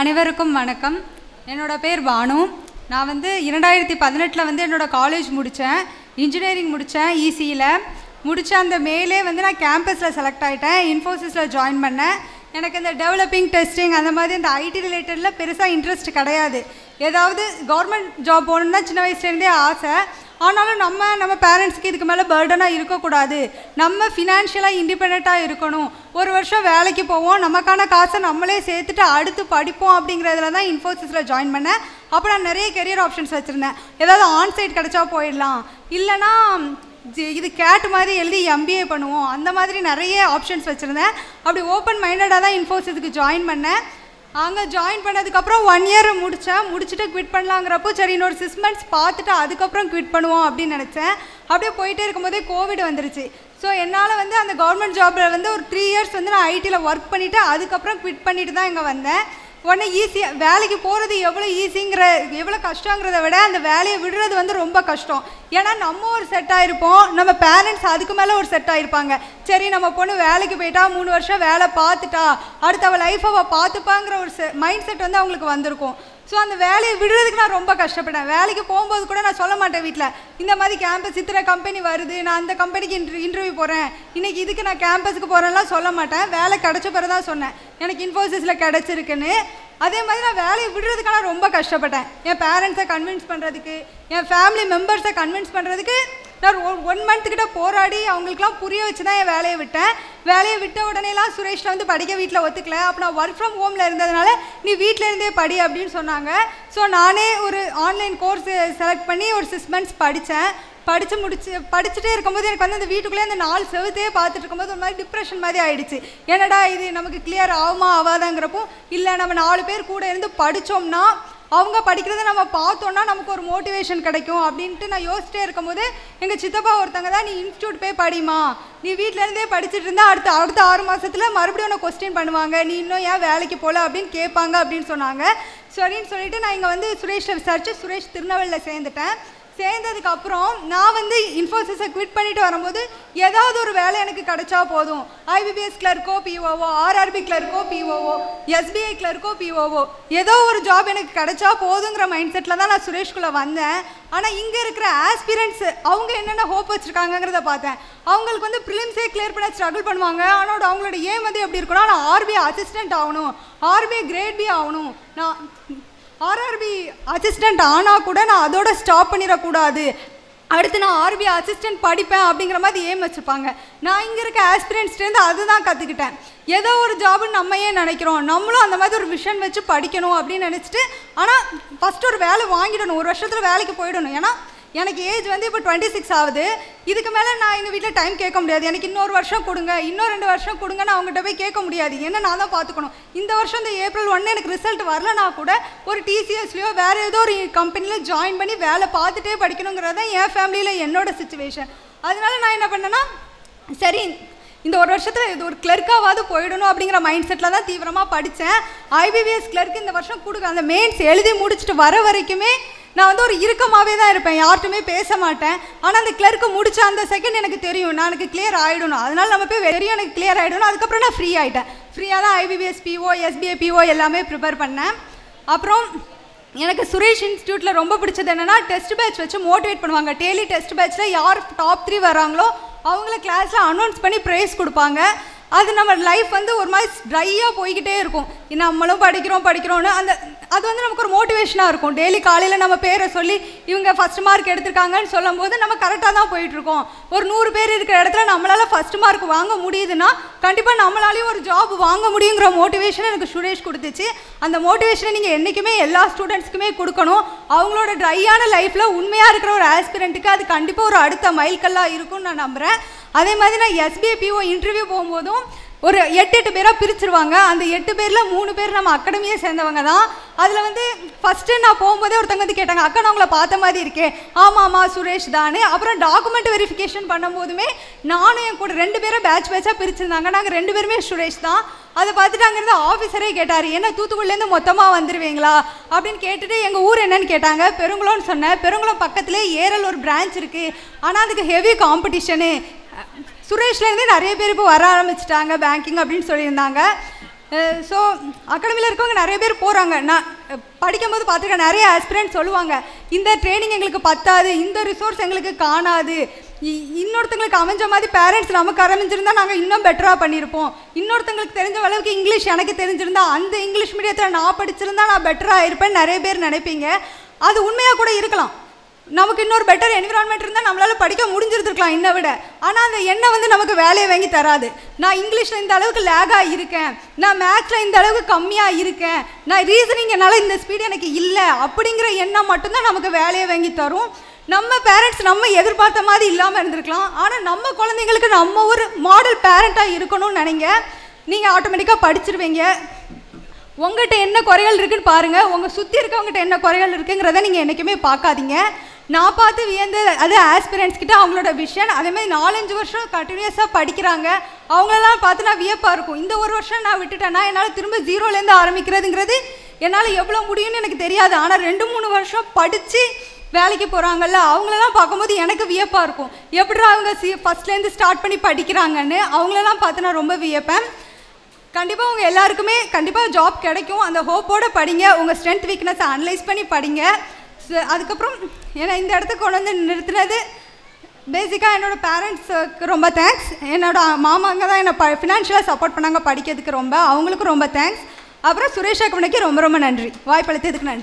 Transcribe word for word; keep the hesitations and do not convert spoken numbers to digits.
அனைவருக்கும் வணக்கம். என்னோட பேர் பானு. நான் வந்து இரண்டாயிரத்து பதினெட்டுல வந்து என்னோட காலேஜ் முடிச்சேன். இன்ஜினியரிங் முடிச்சேன் ஈசியில. முடிச்ச அந்த மேலே வந்து நான் கேம்பஸ்ல செலக்ட் ஆயிட்டேன். இன்ஃபோசிஸ்ல ஜாயின் பண்ணேன். எனக்கு இந்த டெவலப்பிங் டெஸ்டிங் அந்த மாதிரி அந்த ஐடி ரிலேட்டட்ல பெருசா இன்ட்ரெஸ்ட் கிடையாது. ஏதாவது கவர்மெண்ட் ஜாப் போகணும்னா சின்ன வயசுலேருந்தே ஆசை. ஆனாலும் நம்ம நம்ம பேரண்ட்ஸுக்கு இதுக்கு மேலே பர்டனாக இருக்கக்கூடாது, நம்ம ஃபினான்ஷியலாக இண்டிபெண்ட்டாக இருக்கணும். ஒரு வருஷம் வேலைக்கு போவோம், நமக்கான காசை நம்மளே சேர்த்துட்டு அடுத்து படிப்போம் அப்படிங்கிறதுல தான் இன்ஃபோசிஸில் ஜாயின் பண்ணேன். அப்போ நான் நிறைய கெரியர் ஆப்ஷன்ஸ் வச்சுருந்தேன். ஏதாவது ஆன்சைட் கிடச்சா போயிடலாம், இல்லைனா இது கேட் மாதிரி எழுதி எம்பிஏ பண்ணுவோம், அந்த மாதிரி நிறைய ஆப்ஷன்ஸ் வச்சுருந்தேன். அப்படி ஓப்பன் மைண்டடாக தான் இன்ஃபோசிஸுக்கு ஜாயின் பண்ணேன். அங்கே ஜாயின் பண்ணதுக்கப்புறம் ஒன் இயர் முடித்தேன். முடிச்சுட்டு குவிட் பண்ணலாங்கிறப்போ சரி இன்னொரு சிக்ஸ் மந்த்ஸ் பார்த்துட்டு அதுக்கப்புறம் குவிட் பண்ணுவோம் அப்படின்னு நினச்சேன். அப்படியே போயிட்டே இருக்கும்போதே கோவிட் வந்துருச்சு. ஸோ என்னால் வந்து அந்த கவர்மெண்ட் ஜாபில் வந்து ஒரு த்ரீ இயர்ஸ் வந்து நான் ஐடியில் ஒர்க் பண்ணிவிட்டு அதுக்கப்புறம் குவிட் பண்ணிட்டு தான் இங்கே வந்தேன். உடனே ஈஸியாக வேலைக்கு போகிறது எவ்வளோ ஈஸிங்கிற எவ்வளோ கஷ்டங்கிறத விட அந்த வேலையை விடுறது வந்து ரொம்ப கஷ்டம். ஏன்னா நம்ம ஒரு செட் ஆகிருப்போம், நம்ம பேரண்ட்ஸ் அதுக்கு மேலே ஒரு செட் ஆகிருப்பாங்க. சரி நம்ம பொண்ணு வேலைக்கு போயிட்டா, மூணு வருஷம் வேலை பார்த்துட்டா, அடுத்த அவள் லைஃப் அவள் பார்த்துப்பாங்கிற ஒரு செ மைண்ட் செட் வந்து அவங்களுக்கு வந்திருக்கும். ஸோ அந்த வேலையை விடுறதுக்கு நான் ரொம்ப கஷ்டப்பட்டேன். வேலைக்கு போகும்போது கூட நான் சொல்ல மாட்டேன் வீட்டில், இந்த மாதிரி கேம்பஸ் இத்தனை கம்பெனி வருது, நான் அந்த கம்பெனிக்கு இன்ட்ரு இன்டர்வியூ போகிறேன், இன்றைக்கி இதுக்கு நான் கேம்பஸுக்கு போகிறேன்லாம் சொல்ல மாட்டேன். வேலை கிடச்ச பிறகு தான் சொன்னேன் எனக்கு இன்ஃபோசிஸில் கிடச்சிருக்குன்னு. அதே மாதிரி நான் வேலையை விடுறதுக்காக நான் ரொம்ப கஷ்டப்பட்டேன். என் பேரண்ட்ஸை கன்வின்ஸ் பண்ணுறதுக்கு, என் ஃபேமிலி மெம்பர்ஸை கன்வின்ஸ் பண்ணுறதுக்கு நான் ஒன் மந்த்துக்கிட்ட போராடி அவங்களுக்குலாம் புரிய வச்சு தான் என் வேலையை விட்டேன். வேலையை விட்ட உடனேலாம் சுரேஷில் வந்து படிக்க வீட்டில் ஒத்துக்கல. அப்போ நான் ஒர்க் ஃப்ரம் ஹோமில் இருந்ததுனால நீ வீட்டிலேருந்தே படி அப்படின்னு சொன்னாங்க. ஸோ நானே ஒரு ஆன்லைன் கோர்ஸ் செலக்ட் பண்ணி ஒரு சிக்ஸ் மந்த்ஸ் படித்தேன். படித்து முடிச்சு படிச்சுட்டே இருக்கும்போது எனக்கு வந்து அந்த வீட்டுக்குள்ளே அந்த நாலு செவத்தையே பார்த்துட்டு இருக்கும்போது ஒரு மாதிரி டிப்ரெஷன் மாதிரி ஆகிடுச்சு. என்னடா இது நமக்கு கிளியர் ஆகுமா ஆகாதாங்கிறப்போ, இல்லை நம்ம நாலு பேர் கூட இருந்து படித்தோம்னா அவங்க படிக்கிறத நம்ம பார்த்தோன்னா நமக்கு ஒரு மோட்டிவேஷன் கிடைக்கும் அப்படின்ட்டு நான் யோசிச்சிட்டே இருக்கும்போது எங்கள் சித்தப்பா ஒருத்தங்க தான், நீ இன்ஸ்டியூட் போய் படிமா, நீ வீட்டிலேருந்தே படிச்சுட்டு இருந்தால் அடுத்த அடுத்த ஆறு மாதத்தில் மறுபடியும் உன்னை கொஸ்டின் பண்ணுவாங்க, நீ இன்னும் ஏன் வேலைக்கு போகல அப்படின்னு கேட்பாங்க அப்படின்னு சொன்னாங்க. சரின்னு சொல்லிவிட்டு நான் இங்கே வந்து சுரேஷை விசாரித்து சுரேஷ் திருநெல்வேலியில் சேர்ந்துட்டேன். சேர்ந்ததுக்கப்புறம் நான் வந்து இன்ஃபோசிஸை குவிட் பண்ணிவிட்டு வரும்போது ஏதாவது ஒரு வேலை எனக்கு கிடச்சா போதும், ஐபிபிஎஸ் கிளர்க்கோ பிஓஓ, ஆர்ஆர்பி கிளர்க்கோ பிஓஓ, எஸ்பிஐ கிளர்க்கோ பிஓஓ, ஏதோ ஒரு ஜாப் எனக்கு கிடச்சா போதுங்கிற மைண்ட் செட்டில் தான் நான் சுரேஷ்குள்ளே வந்தேன். ஆனால் இங்கே இருக்கிற ஆஸ்பிரண்ட்ஸு அவங்க என்னென்ன ஹோப் வச்சுருக்காங்கிறத பார்த்தேன். அவங்களுக்கு வந்து ப்ரிலிம்ஸே கிளியர் பண்ண ஸ்ட்ரகிள் பண்ணுவாங்க. ஆனால் அவங்களோட ஏம் வந்து எப்படி இருக்கணும், ஆனால் ஆர்பிஐ அசிஸ்டண்ட் ஆகணும், ஆர்பிஐ கிரேட் பி ஆகணும், நான் ஆர்ஆர்பி அசிஸ்டண்ட் ஆனால் கூட நான் அதோட ஸ்டாப் பண்ணிடக்கூடாது, அடுத்து நான் ஆர்பிஐ அசிஸ்டண்ட் படிப்பேன் அப்படிங்கிற மாதிரி ஏம் வச்சுப்பாங்க. நான் இங்கே இருக்க ஆஸ்பிரண்ட்ஸ்லேருந்து அதுதான் கற்றுக்கிட்டேன். ஏதோ ஒரு ஜாபுன்னு நம்ம ஏன் நினைக்கிறோம், நம்மளும் அந்த மாதிரி ஒரு விஷன் வச்சு படிக்கணும் அப்படின்னு நினச்சிட்டு, ஆனால் ஃபஸ்ட்டு ஒரு வேலை வாங்கிடணும், ஒரு வருஷத்தில் வேலைக்கு போயிடணும். ஏன்னா எனக்கு ஏஜ் வந்து இப்போ டுவெண்ட்டி சிக்ஸ் ஆகுது. இதுக்கு மேலே நான் எங்கள் வீட்டில் டைம் கேட்க முடியாது. எனக்கு இன்னொரு வருஷம் கொடுங்க, இன்னும் ரெண்டு வருஷம் கொடுங்கன்னு அவங்ககிட்ட போய் கேட்க முடியாது. என்ன நான் தான் பார்த்துக்கணும். இந்த வருஷம் இந்த ஏப்ரல் ஒன்று எனக்கு ரிசல்ட் வரலனா கூட ஒரு டிசிஎஸ்லையோ வேறு ஏதோ ஒரு கம்பெனியில் ஜாயின் பண்ணி வேலை பார்த்துட்டே படிக்கணுங்கிறது தான் என் ஃபேமிலியில் என்னோடய சுச்சுவேஷன். அதனால நான் என்ன பண்ணேன்னா, சரி இந்த ஒரு வருஷத்தில் இது ஒரு கிளர்க்காவது போயிடணும் அப்படிங்கிற மைண்ட் செட்டில் தான் தீவிரமாக படித்தேன். ஐபிபிஎஸ் கிளர்க்கு இந்த வருஷம் கொடுக்க அந்த மெயின்ஸ் எழுதி முடிச்சுட்டு வர வரைக்குமே நான் வந்து ஒரு இறுக்கமாகவே தான் இருப்பேன், யார்ட்டுமே பேச மாட்டேன். ஆனால் அந்த கிளர்க்கு முடித்த அந்த செகண்ட் எனக்கு தெரியும் நான் எனக்கு கிளியர் ஆகிடணும், அதனால் நம்ம போய் வெறியும் எனக்கு கிளியர் ஆகிடணும். அதுக்கப்புறம் நான் ஃப்ரீ ஆகிட்டேன். ஃப்ரீயாக தான் ஐபிபிஎஸ் பிஓ, எஸ்பிஐ பிஓ எல்லாமே ப்ரிப்பேர் பண்ணேன். அப்புறம் எனக்கு சுரேஷ் இன்ஸ்டியூட்டில் ரொம்ப பிடிச்சது என்னென்னா, டெஸ்ட் பேட்ச் வச்சு மோட்டிவேட் பண்ணுவாங்க. டெய்லி டெஸ்ட் பேட்ச்சில் யார் டாப் த்ரீ வராங்களோ அவங்கள கிளாஸில் அனௌன்ஸ் பண்ணி ப்ரைஸ் கொடுப்பாங்க. அது நம்ம லைஃப் வந்து ஒரு மாதிரி ட்ரையாக போய்கிட்டே இருக்கும். நம்மளும் படிக்கிறோம் படிக்கிறோன்னு அந்த அது வந்து நமக்கு ஒரு மோட்டிவேஷனாக இருக்கும். டெய்லி காலையில் நம்ம பேரை சொல்லி இவங்க ஃபஸ்ட் மார்க் எடுத்திருக்காங்கன்னு சொல்லும் போது நம்ம கரெக்டாக தான் போயிட்டுருக்கோம். ஒரு நூறு பேர் இருக்கிற இடத்துல நம்மளால் ஃபஸ்ட் மார்க் வாங்க முடியுதுன்னா கண்டிப்பாக நம்மளாலேயும் ஒரு ஜாப் வாங்க முடியுங்கிற மோட்டிவேஷனை எனக்கு சுரேஷ் கொடுத்துச்சு. அந்த மோட்டிவேஷனை நீங்கள் என்றைக்குமே எல்லா ஸ்டூடெண்ட்ஸுக்குமே கொடுக்கணும். அவங்களோட ட்ரையான லைஃப்பில் உண்மையாக இருக்கிற ஒரு ஆஸ்பிரண்ட்டுக்கு அது கண்டிப்பாக ஒரு அடுத்த மைல்கல்லாக இருக்கும்னு நான் நம்புகிறேன். அதே மாதிரி நான் எஸ்பிஐ பிஓ இன்டர்வியூ போகும்போதும் ஒரு எட்டு எட்டு பேராக பிரிச்சுருவாங்க. அந்த எட்டு பேரில் மூணு பேர் நம்ம அகாடமியை சேர்ந்தவங்க தான். அதில் வந்து ஃபஸ்ட்டு நான் போகும்போதே ஒருத்தவங்க வந்து கேட்டாங்க, அக்கா நான் உங்களை பார்த்த மாதிரி இருக்கேன். ஆமாம் ஆமாம் சுரேஷ் தான். அப்புறம் டாக்குமெண்ட் வெரிஃபிகேஷன் பண்ணும்போதுமே நானும் என் கூட ரெண்டு பேரும் பேட்ச் பேட்சாக பிரிச்சுருந்தாங்க. நாங்கள் ரெண்டு பேருமே சுரேஷ் தான். அதை பார்த்துட்டு அங்கேருந்து ஆஃபீஸரே கேட்டார், என்ன தூத்துக்குடிலேருந்து மொத்தமாக வந்துடுவீங்களா அப்படின்னு கேட்டுட்டு எங்கள் ஊர் என்னன்னு கேட்டாங்க. பெருங்குளம்னு சொன்னேன். பெருங்குளம் பக்கத்துலேயே ஏரல் ஒரு பிரான்ச் இருக்குது, ஆனால் அதுக்கு ஹெவி காம்படிஷனு, சுரேஷ்லேருந்தே நிறைய பேர் இப்போ வர ஆரம்பிச்சிட்டாங்க பேங்கிங் அப்படின்னு சொல்லியிருந்தாங்க. So, academy இருக்கவங்க நிறைய பேர் போறாங்க. நான் படிக்கும்போது பாத்துட்டேன் நிறைய ஆஸ்பிரன்ட் சொல்லுவாங்க. இந்த ட்ரெய்னிங் உங்களுக்கு பத்தாது, இந்த ரிசோர்ஸ் உங்களுக்கு காணாது. இன்னொருத்தங்களுக்கு அமைஞ்ச மாதிரி பேரண்ட்ஸ் நமக்கு அமைஞ்சிருந்தா நாங்க இன்னும் பெட்டரா பண்ணிருப்போம். இன்னொருத்தங்களுக்கு தெரிஞ்ச அளவுக்கு இங்கிலீஷ் எனக்கு தெரிஞ்சிருந்தா அந்த இங்கிலீஷ் மீடியத்துல நான் படிச்சிருந்தா நான் பெட்டரா இருப்பேன் நிறைய பேர் நினைப்பீங்க. அது உண்மையா கூட இருக்கலாம். நமக்கு இன்னொரு பெட்டர் என்விரான்மெண்ட் இருந்தால் நம்மளால படிக்க முடிஞ்சிருந்துருக்கலாம் இன்னை விட. ஆனால் அந்த எண்ணெய் வந்து நமக்கு வேலையை வாங்கி தராது. நான் இங்கிலீஷில் இந்த அளவுக்கு லேகாக இருக்கேன், நான் மேக்ஸில் இந்த அளவுக்கு கம்மியாக இருக்கேன், நான் ரீசனிங் என்னால் இந்த ஸ்பீடு எனக்கு இல்லை அப்படிங்கிற எண்ணம் மட்டும்தான் நமக்கு வேலையை வாங்கி தரும். நம்ம பேரண்ட்ஸ் நம்ம எதிர்பார்த்த மாதிரி இல்லாமல் இருந்திருக்கலாம். ஆனால் நம்ம குழந்தைங்களுக்கு நம்ம ஒரு மாடல் பேரண்ட்டாக இருக்கணும்னு நினைங்க. நீங்கள் ஆட்டோமேட்டிக்காக படிச்சிருவீங்க. உங்கள்கிட்ட என்ன குறைகள் இருக்குன்னு பாருங்கள். உங்கள் சுற்றி இருக்கவங்ககிட்ட என்ன குறைகள் இருக்குங்கிறத நீங்கள் என்றைக்குமே பார்க்காதீங்க. நான் பார்த்து வியந்து அது ஆஸ்பிரண்ட்ஸ் கிட்ட அவங்களோட விஷன் அதேமாதிரி நாலஞ்சு வருஷம் கண்டினியூஸாக படிக்கிறாங்க. அவங்களெல்லாம் பார்த்து நான் வியப்பாக இருக்கும். இந்த ஒரு வருஷம் நான் விட்டுட்டேன்னா என்னால் திரும்ப ஜீரோலேருந்து ஆரம்பிக்கிறதுங்கிறது என்னால் எவ்வளோ முடியும்னு எனக்கு தெரியாது. ஆனால் ரெண்டு மூணு வருஷம் படித்து வேலைக்கு போகிறாங்கல்ல, அவங்களெல்லாம் பார்க்கும்போது எனக்கு வியப்பாக இருக்கும். எப்படி அவங்க சி ஃபஸ்ட்லேருந்து ஸ்டார்ட் பண்ணி படிக்கிறாங்கன்னு அவங்களெல்லாம் பார்த்து நான் ரொம்ப வியப்பேன். கண்டிப்பாக அவங்க எல்லாருக்குமே கண்டிப்பாக ஜாப் கிடைக்கும். அந்த ஹோப்போடு படிங்க. உங்கள் ஸ்ட்ரென்த் வீக்னஸை அனலைஸ் பண்ணி படிங்க. ஸோ அதுக்கப்புறம் ஏன்னா இந்த இடத்துக்கு கொண்டு வந்து நிறுத்தினது பேசிக்காக என்னோடய பேரண்ட்ஸுக்கு ரொம்ப தேங்க்ஸ். என்னோடய மாமாங்க தான் என்னை ப ஃபினான்ஷியலாக சப்போர்ட் பண்ணாங்க படிக்கிறதுக்கு, ரொம்ப அவங்களுக்கும் ரொம்ப தேங்க்ஸ். அப்புறம் சுரேஷா கம்பெனிக்கு ரொம்ப ரொம்ப நன்றி, வாய்ப்பளித்ததுக்கு நன்றி.